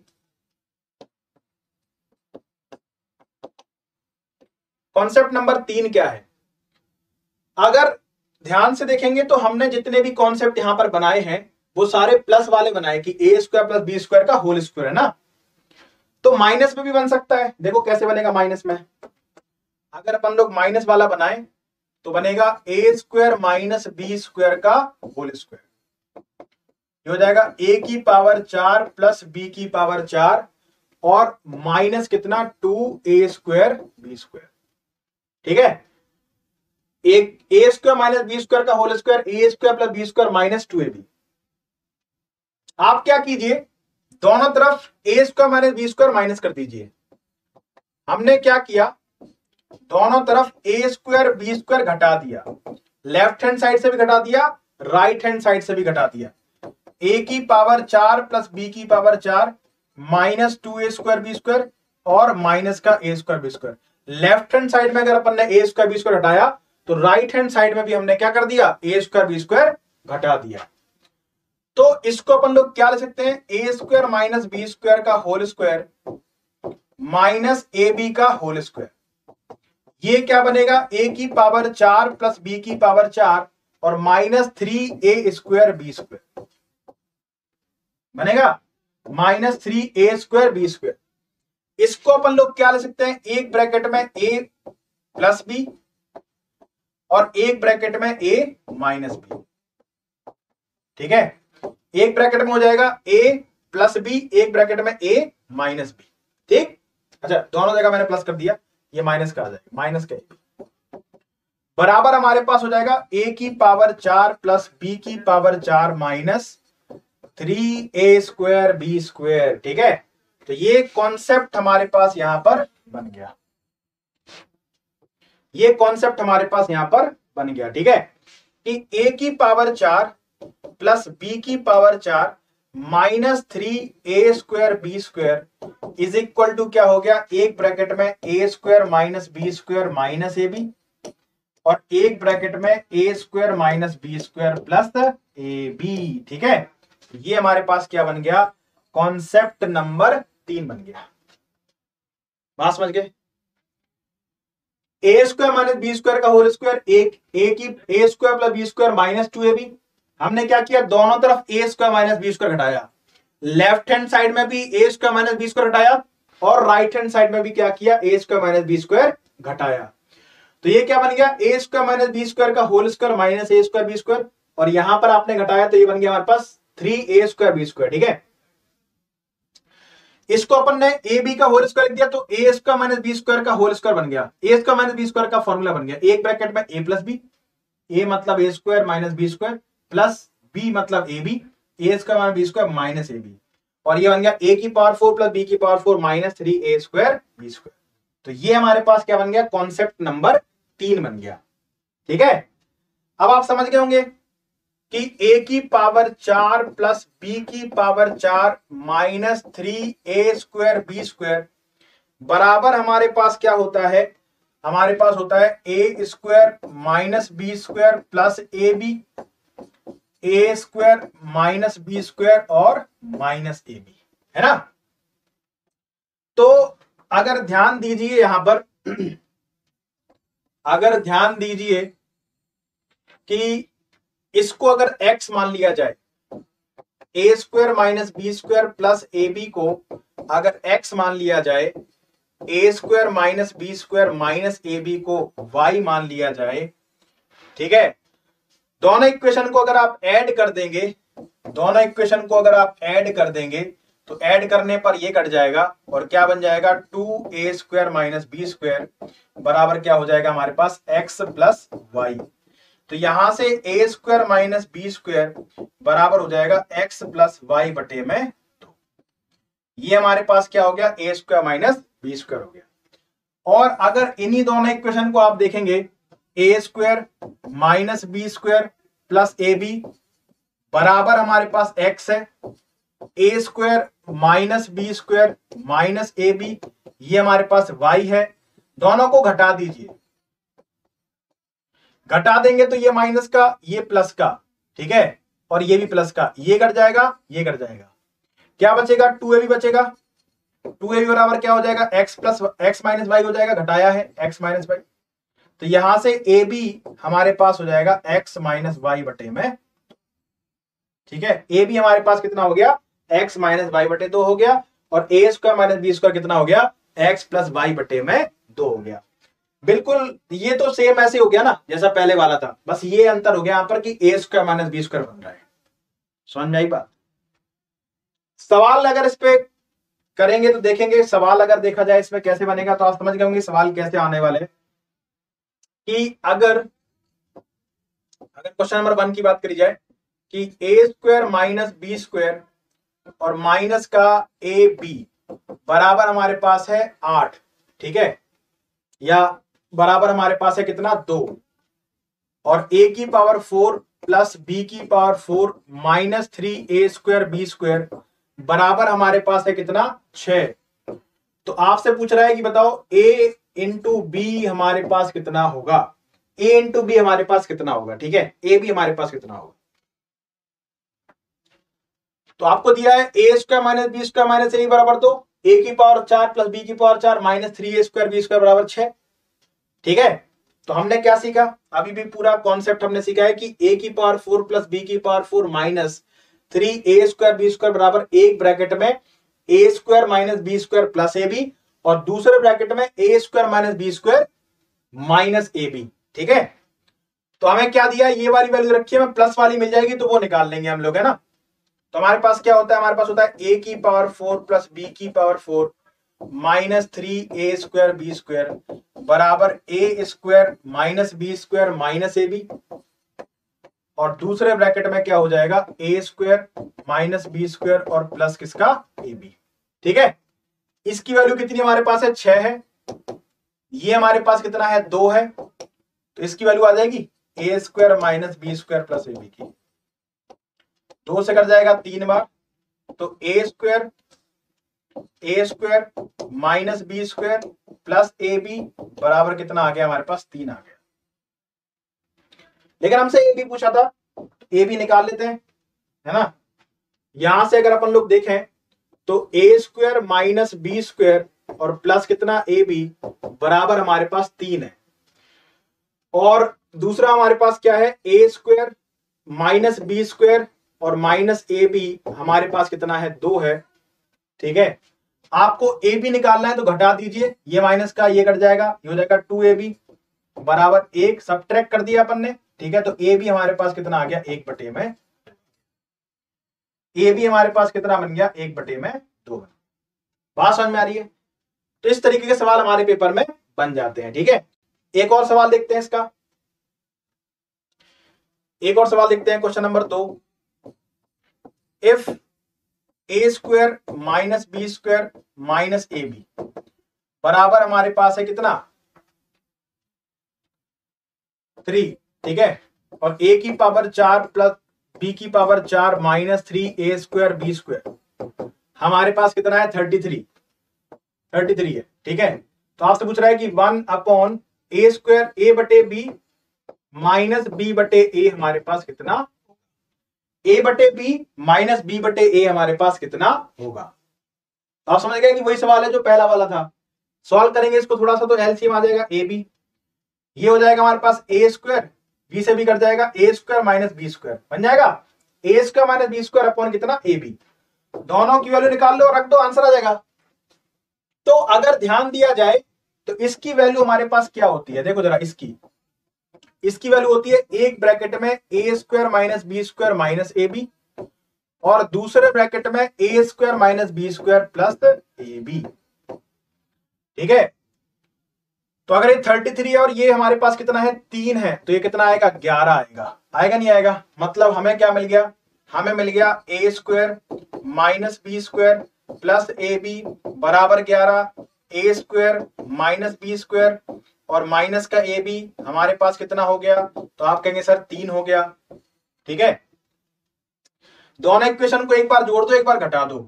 कॉन्सेप्ट नंबर तीन क्या है, अगर ध्यान से देखेंगे तो हमने जितने भी कॉन्सेप्ट यहां पर बनाए हैं वो सारे प्लस वाले बनाए कि ए स्क्वायर प्लस बी स्क्वायर का होल स्क्वायर है ना, तो माइनस में भी बन सकता है। देखो कैसे बनेगा माइनस में, अगर अपन लोग माइनस वाला बनाएं तो बनेगा ए स्क्वायर माइनस बी स्क्वायर का होल स्क्वायर, ये हो जाएगा ए की पावर चार प्लस बी की पावर चार और माइनस कितना, टू ए स्क्वायर बी स्क्वायर, ठीक है। एक ए स्क्वायर माइनस बी स्क्वायर का होल स्क्वायर, ए square plus B square minus two ए बी। आप क्या कीजिए, दोनों तरफ ए square minus B square minus कर दीजिए। हमने क्या किया, दोनों तरफ ए स्क्वायर बी स्क्वायर घटा दिया, लेफ्ट हैंड साइड से भी घटा दिया, राइट हैंड साइड से भी घटा दिया। ए की पावर चार प्लस बी की पावर चार माइनस टू ए स्क्वायर बी स्क्वायर और माइनस का A square B square. Left hand side में अगर अपन ने ए स्क्वायर बी स्क्वायर हटाया तो राइट हैंड साइड में भी हमने क्या कर दिया, ए स्क्वायर बी स्क्वायर घटा दिया। तो इसको अपन लोग क्या ले सकते हैं, ए स्क्वायर माइनस बी स्क्वायर का whole square minus A B का होल स्क्वायर। ये क्या बनेगा, ए की पावर चार प्लस बी की पावर चार और माइनस थ्री ए स्क्वायर बी स्क्वायर बनेगा, माइनस थ्री ए स्क्वायर बी स्क्वायर। इसको अपन लोग क्या ले सकते हैं, एक ब्रैकेट में ए प्लस बी और एक ब्रैकेट में ए माइनस बी, ठीक है। एक ब्रैकेट में हो जाएगा a प्लस बी, एक ब्रैकेट में a माइनस बी, ठीक। अच्छा दोनों जगह मैंने प्लस कर दिया, ये माइनस का आ जाएगा, माइनस का a बराबर हमारे पास हो जाएगा a की पावर चार प्लस b की पावर चार माइनस थ्री ए स्क्वायर बी स्क्वायर, ठीक है। तो ये कॉन्सेप्ट हमारे पास यहां पर बन गया, ये कॉन्सेप्ट हमारे पास यहां पर बन गया, ठीक है, कि a की पावर चार प्लस बी की पावर चार minus three A square B square is equal to क्या हो गया, एक ब्रैकेट में ए square minus B square minus A B और एक ब्रैकेट में ए square minus B square plus A B, ठीक है। ये हमारे पास क्या बन गया, कॉन्सेप्ट नंबर तीन बन गया, बात समझ गए। ए स्क्वायर माइनस बी स्क्वायर का होल स्क्वायर, एक ए की A square plus B square minus two A B. हमने क्या किया, दोनों तरफ ए स्क्वायर माइनस बी स्क्वायर घटाया, लेफ्ट हैंड साइड में भी ए स्क्वायर माइनस बी स्क्वायर घटाया और राइट हैंड साइड में भी क्या किया, ए स्क्वायर माइनस बी स्क्वायर घटाया। तो ये क्या बन गया, ए स्क्वायर माइनस बी स्क्वायर का whole square minus A square B square और यहां पर आपने घटाया तो ये बन गया हमारे पास थ्री ए स्क्वायर बी स्क्वायर, ठीक है। इसको अपन ने ए बी का होल स्क्वायर लिख दिया तो ए स्क्वायर माइनस बी स्क्वायर का होल स्क्वायर बन गया। ए स्क्वायर माइनस बी स्क्वायर का फॉर्मूला बन गया एक ब्रैकेट में ए प्लस बी, ए मतलब ए square minus B square plus B मतलब A B, A square minus B square minus A B, और ये बन गया ए की पावर फोर प्लस बी की पावर फोर माइनस थ्री ए स्क्वायर बी स्क्वायर। तो ये हमारे पास क्या बन गया, कॉन्सेप्ट नंबर तीन बन गया। ठीक है, अब आप समझ गए होंगे कि a की पावर चार प्लस बी की पावर चार माइनस थ्री ए स्क्वायर बी स्क्वायर बराबर हमारे पास क्या होता है, हमारे पास होता है ए square minus B square plus A B, A square minus B square और माइनस ए बी, है ना। तो अगर ध्यान दीजिए यहां पर, अगर ध्यान दीजिए कि इसको अगर x मान लिया जाए, ए square minus B square plus A B को अगर x मान लिया जाए, ए square minus B square minus A B को y मान लिया जाए, ठीक है। दोनों इक्वेशन को अगर आप ऐड कर देंगे, दोनों इक्वेशन को अगर आप ऐड कर देंगे तो ऐड करने पर ये कट जाएगा और क्या बन जाएगा, टू ए स्क्वायर माइनस बी स्क्वायर बराबर क्या हो जाएगा हमारे पास x प्लस वाई। तो यहां से ए स्क्वायर माइनस बी स्क्वायर बराबर हो जाएगा एक्स प्लस वाई बटे में दो। ये हमारे पास क्या हो गया, ए स्क्वायर माइनस बी स्क्वायर हो गया। और अगर इन्हीं दोनों इक्वेशन को आप देखेंगे, ए square minus B square plus A B बराबर हमारे पास एक्स है, ए square minus B square minus A B ये हमारे पास वाई है। दोनों को घटा दीजिए, घटा देंगे तो ये माइनस का, ये प्लस का, ठीक है, और ये भी प्लस का, ये कट जाएगा, ये कट जाएगा, क्या बचेगा, टू ए बी बचेगा। टू ए बी बराबर क्या हो जाएगा, x plus x minus Y हो जाएगा, घटाया है एक्स माइनस वाई। तो यहां से ए बी हमारे पास हो जाएगा एक्स माइनस वाई बटे में, ठीक है। ए बी हमारे पास कितना हो गया, एक्स माइनस वाई बटे दो हो गया, और ए स्क्वायर माइनस बी स्क्वायर कितना हो गया, एक्स प्लस वाई बटे में दो हो गया। बिल्कुल ये तो सेम ऐसे हो गया ना जैसा पहले वाला था, बस ये अंतर हो गया यहाँ पर कि ए स्क्वायर माइनस बी स्क्वायर बन रहा है। समझ में आई बात। सवाल अगर इस पे करेंगे तो देखेंगे, सवाल अगर देखा जाए इसमें कैसे बनेगा तो आप समझ गए होंगे सवाल कैसे आने वाले हैं। कि अगर अगर क्वेश्चन नंबर वन की बात करी जाए कि ए स्क्वायर माइनस बी स्क्वायर और माइनस का ए बी बराबर हमारे पास है आठ, ठीक है, या बराबर हमारे पास है कितना, दो, और a की पावर फोर प्लस b की पावर फोर माइनस थ्री ए स्क्वायर बी स्क्वायर बराबर हमारे पास है कितना, छह। तो आपसे पूछ रहा है कि बताओ a इंटू बी हमारे पास कितना होगा, a इंटू बी हमारे पास कितना होगा, ठीक है, a भी हमारे पास कितना होगा। तो आपको दिया है ए square minus B square minus a बराबर दो, ए की पावर चार प्लस बी की पावर चार माइनस थ्री ए स्क्वायर बी स्क्वायर बराबर छह, ठीक है। तो हमने क्या सीखा, अभी भी पूरा कॉन्सेप्ट हमने सीखा है कि ए की पावर फोर प्लस बी की पावर फोर माइनस थ्री ए स्क्वायर बी स्क्वायर बराबर एक ब्रैकेट में ए square minus B square plus A B, और दूसरे ब्रैकेट में ए square minus B square minus A B, ठीक है। तो हमें क्या दिया, ये वाली वैल्यू रखी है, प्लस वाली मिल जाएगी तो वो निकाल लेंगे हम लोग, है ना। तो हमारे पास क्या होता है, हमारे पास होता है a की पावर फोर प्लस बी की पावर फोर माइनस थ्री ए स्क्वायर बी स्क्वायर बराबर ए square minus B square minus A B, और दूसरे ब्रैकेट में क्या हो जाएगा, ए स्क्वायर माइनस बी स्क्वायर और प्लस किसका, ए बी, ठीक है। इसकी वैल्यू कितनी हमारे पास है, छह है, ये हमारे पास कितना है, दो है, तो इसकी वैल्यू आ जाएगी a square minus B square plus A b की, दो से कट जाएगा तीन बार, तो ए square A square minus B square plus A B बराबर कितना आ गया हमारे पास, तीन आ गया। लेकिन हमसे ए बी पूछा था, ए बी निकाल लेते हैं, है ना। यहां से अगर अपन लोग देखें तो ए स्क्वायर माइनस बी स्क्वायर और प्लस कितना ए बी बराबर हमारे पास तीन है, और दूसरा हमारे पास क्या है, ए स्क्वायर माइनस बी स्क्वायर और माइनस ए बी हमारे पास कितना है, दो है, ठीक है। आपको ए बी निकालना है तो घटा दीजिए, ये माइनस का ये कट जाएगा, ये हो जाएगा टू ए बी बराबर एक, सब ट्रैक कर दिया अपन ने, ठीक है। तो ए बी हमारे पास कितना आ गया, एक बटे में, ए बी हमारे पास कितना बन गया, एक बटे में दो। बात समझ में आ रही है। तो इस तरीके के सवाल हमारे पेपर में बन जाते हैं। ठीक है, एक और सवाल देखते हैं इसका, एक और सवाल देखते हैं क्वेश्चन नंबर दो। If A square minus B square minus A B बराबर हमारे पास है कितना, थ्री। ठीक है, और ए की पावर चार प्लस बी की पावर चार माइनस थ्री ए स्क्वायर बी स्क्वायर हमारे पास कितना है, थर्टी थ्री थर्टी थ्री है। ठीक है, तो आपसे पूछ रहा है कि one upon a square a बटे बी माइनस बी बटे ए हमारे पास कितना, ए बटे बी माइनस बी बटे ए हमारे पास कितना होगा। आप समझ गए कि वही सवाल है जो पहला वाला था। सॉल्व करेंगे इसको थोड़ा सा तो एलसीएम आ जाएगा ए बी, ये हो जाएगा हमारे पास ए स्क्वायर, बी से बी कर जाएगा ए स्क्वायर माइनस बी स्क्वायर बन जाएगा ए square minus B square upon कितना ए बी। दोनों की वैल्यू निकाल लो और रख दो, आंसर आ जाएगा। तो अगर ध्यान दिया जाए तो इसकी वैल्यू हमारे पास क्या होती है, देखो जरा, इसकी इसकी वैल्यू होती है एक ब्रैकेट में ए square minus B square minus A B और दूसरे ब्रैकेट में ए square minus B square plus A B. ठीक है, तो अगर ये थर्टी थ्री है और ये हमारे पास कितना है, तीन है, तो ये कितना आएगा, ग्यारह आएगा। आएगा नहीं आएगा, मतलब हमें क्या मिल गया, हमें मिल गया ए square minus B square plus A B बराबर ग्यारह, a square minus B square और माइनस का ए बी हमारे पास कितना हो गया, तो आप कहेंगे सर तीन हो गया। ठीक है, दोनों इक्वेशन को एक बार जोड़ दो, एक बार घटा दो,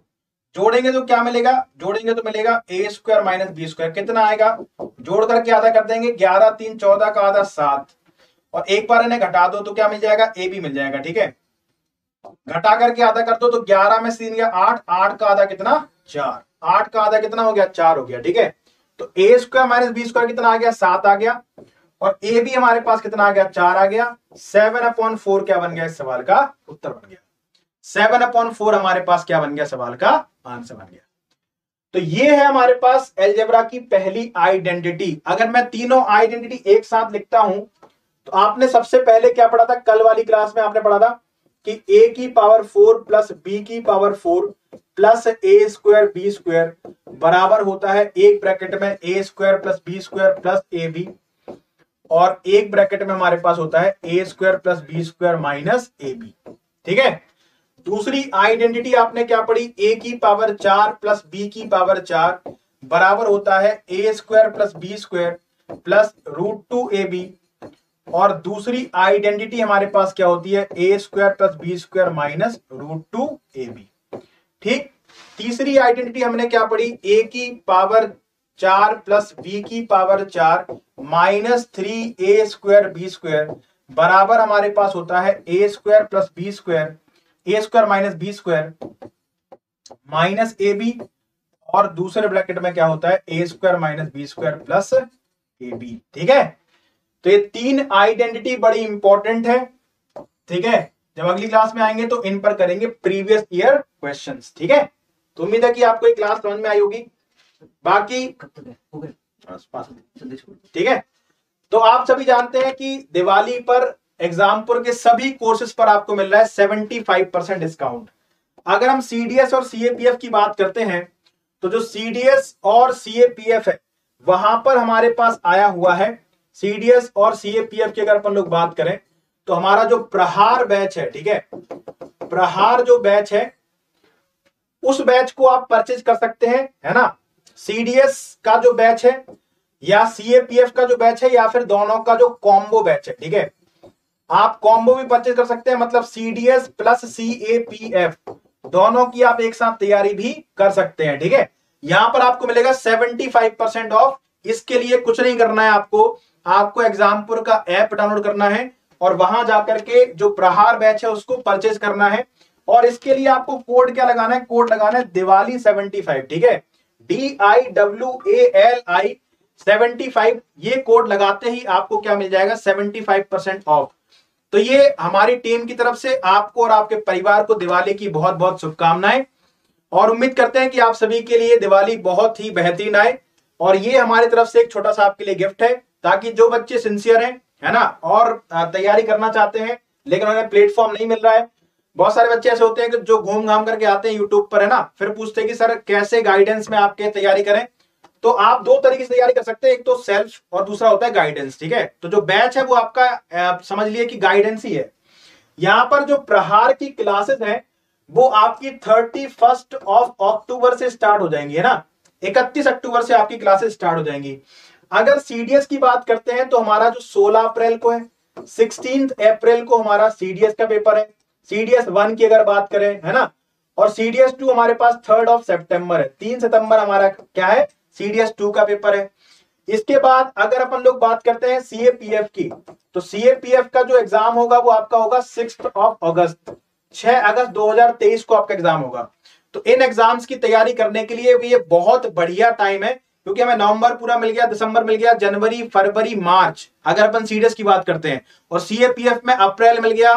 जोड़ेंगे तो क्या मिलेगा, जोड़ेंगे तो मिलेगा a square minus B square कितना आएगा, जोड़ करके आधा कर देंगे, ग्यारह तीन चौदह का आधा सात, और एक बार इन्हें घटा दो तो क्या मिल जाएगा, ए बी मिल जाएगा। ठीक है, घटा करके आधा कर दो तो ग्यारह में तीन गया आठ, आठ का आधा कितना, चार, आठ का आधा कितना हो गया, चार हो गया। ठीक है, तो ए स्क्वायर माइनस बी स्क्वायर कितना आ गया, सात आ गया, और ए बी हमारे पास कितना आ गया, चार आ गया। सेवन अपॉन फोर क्या बन गया इस सवाल का उत्तर बन गया, सेवन अपॉन फोर हमारे पास क्या बन गया, सवाल का आंसर बन गया। तो ये है हमारे पास एलजेब्रा की पहली आइडेंटिटी। अगर मैं तीनों आइडेंटिटी एक साथ लिखता हूं तो आपने सबसे पहले क्या पढ़ा था, कल वाली क्लास में आपने पढ़ा था कि a की पावर फोर प्लस b की power four plus a square B square बराबर होता है एक ब्रैकेट में ए square plus B square plus A B और एक ब्रैकेट में हमारे पास होता है ए square plus B square minus A B. ठीक है, दूसरी आइडेंटिटी आपने क्या पढ़ी, a की पावर चार प्लस बी की पावर चार बराबर होता है a square plus B square plus root two A B और दूसरी आइडेंटिटी हमारे पास क्या होती है, a square plus B square minus root two A B. ठीक, तीसरी आइडेंटिटी हमने क्या पढ़ी, a की पावर चार प्लस बी की पावर चार माइनस थ्री ए स्क्वायर बी स्क्वायर बराबर हमारे पास होता है a square plus B square A square minus B square minus A B और दूसरे ब्रैकेट में क्या होता है, ए square minus B square plus A B. ठीक है, तो ये तीन आइडेंटिटी बड़ी इंपॉर्टेंट है। ठीक है, जब अगली क्लास में आएंगे तो इन पर करेंगे प्रीवियस ईयर क्वेश्चंस। ठीक है, तो उम्मीद है कि आपको ये क्लास समझ में आई होगी। बाकी ठीक है, तो आप सभी जानते हैं कि दिवाली पर एग्जामपुर के सभी कोर्सेज पर आपको मिल रहा है पचहत्तर परसेंट डिस्काउंट। अगर हम सीडीएस और सीएपीएफ की बात करते हैं तो जो सीडीएस और सीएपीएफ है वहां पर हमारे पास आया हुआ है, सीडीएस और सीएपीएफ की अगर अपन लोग बात करें तो हमारा जो प्रहार बैच है, ठीक है, प्रहार जो बैच है उस बैच को आप परचेज कर सकते हैं, है ना, सीडीएस का जो बैच है या सीएपीएफ का जो बैच है या फिर दोनों का जो कॉम्बो बैच है। ठीक है, आप कॉम्बो भी परचेज कर सकते हैं, मतलब सीडीएस प्लस सीएपीएफ दोनों की आप एक साथ तैयारी भी कर सकते हैं। ठीक है, यहां पर आपको मिलेगा पचहत्तर परसेंट ऑफ। इसके लिए कुछ नहीं करना है आपको, आपको एग्जामपुर का ऐप डाउनलोड करना है और वहां जाकर के जो प्रहार बैच है उसको परचेज करना है और इसके लिए आपको कोड क्या लगाना है, कोड लगाना है दिवाली पचहत्तर। ठीक है, D I W A L I पचहत्तर, ये कोड लगाते ही आपको क्या मिल जाएगा, पचहत्तर परसेंट ऑफ। तो ये हमारी टीम की तरफ से आपको और आपके परिवार को दिवाली की बहुत बहुत शुभकामनाएं और उम्मीद करते हैं कि आप सभी के लिए दिवाली बहुत ही बेहतरीन आए। और ये हमारी तरफ से एक छोटा सा आपके लिए गिफ्ट है ताकि जो बच्चे सिंसियर हैं, है ना, और तैयारी करना चाहते हैं लेकिन उन्हें प्लेटफॉर्म नहीं मिल रहा है, बहुत सारे बच्चे ऐसे होते हैं कि जो घूम घाम करके आते हैं यूट्यूब पर, है ना, फिर पूछते हैं कि सर कैसे गाइडेंस में आपके तैयारी करें। तो आप दो तरीके से तैयारी कर सकते हैं, एक तो सेल्फ और दूसरा होता है गाइडेंस, ठीक है। तो जो बैच है वो आपका आप समझ लिए कि गाइडेंस ही है। यहाँ पर जो प्रहार की क्लासेस हैं वो आपकी थर्टी फर्स्ट ऑफ अक्टूबर से स्टार्ट हो जाएंगी, है ना, इकतीस अक्टूबर से आपकी क्लासेस स्टार्ट हो जाएंगी। अगर सीडीएस की बात करते हैं तो हमारा जो सोलह अप्रैल को है, सिक्सटीन अप्रैल को हमारा सीडीएस का पेपर है, सीडीएस वन की अगर बात करें, है ना, और सीडीएस टू हमारे पास थर्ड ऑफ सितंबर है, तीन सितंबर हमारा क्या है सीडीएस टू का पेपर है। इसके बाद अगर अपन लोग बात करते हैं सीएपीएफ की, तो सीएपीएफ का जो एग्जाम होगा वो आपका होगा सिक्स्थ ऑफ अगस्त, छह अगस्त दो हजार तेईस को आपका एग्जाम होगा। तो इन एग्जाम्स की तैयारी करने के लिए भी ये बहुत बढ़िया टाइम है, क्योंकि हमें नवंबर पूरा मिल गया, दिसंबर मिल गया, जनवरी, फरवरी, मार्च अगर अपन सीडीएस की बात करते हैं, और सीएपीएफ में अप्रैल मिल गया,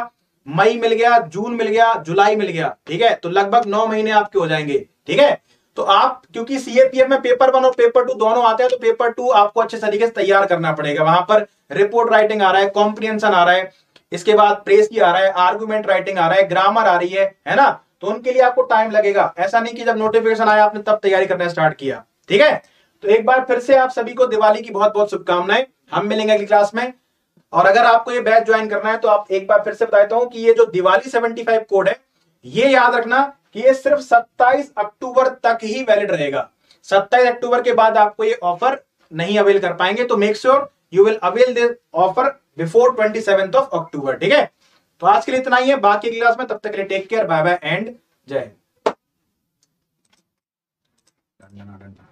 मई मिल गया, जून मिल गया, जुलाई मिल गया, ठीक है। तो लगभग नौ महीने आपके हो जाएंगे, ठीक है। तो आप क्योंकि सीएपीएफ में पेपर वन और पेपर टू दोनों आते हैं, तो पेपर टू आपको अच्छे तरीके से तैयार करना पड़ेगा। वहां पर रिपोर्ट राइटिंग आ रहा है, कॉम्प्रिहेंशन आ रहा है, इसके बाद प्रेस की आ रहा है, आर्गूमेंट राइटिंग आ रहा है, ग्रामर आ रही है, है ना। तो उनके लिए आपको टाइम लगेगा, ऐसा नहीं कि जब नोटिफिकेशन आया आपने तब तैयारी करना स्टार्ट किया, ठीक है। तो एक बार फिर से आप सभी को दिवाली की बहुत बहुत शुभकामनाएं। हम मिलेंगे अगली क्लास में। और अगर आपको ये बैच ज्वाइन करना है तो आप एक बार फिर से बता देता हूं कि ये जो दिवाली पचहत्तर कोड है ये याद रखना कि ये सिर्फ सत्ताईस अक्टूबर तक ही वैलिड रहेगा। सत्ताईस अक्टूबर के बाद आपको ये ऑफर नहीं अवेल कर पाएंगे, तो make sure you will avail this offer before twenty seventh of October, ठीक है। तो आज के लिए इतना ही है, बाकी की क्लास में, तब तक के लिए take care, bye bye and जय हिंद।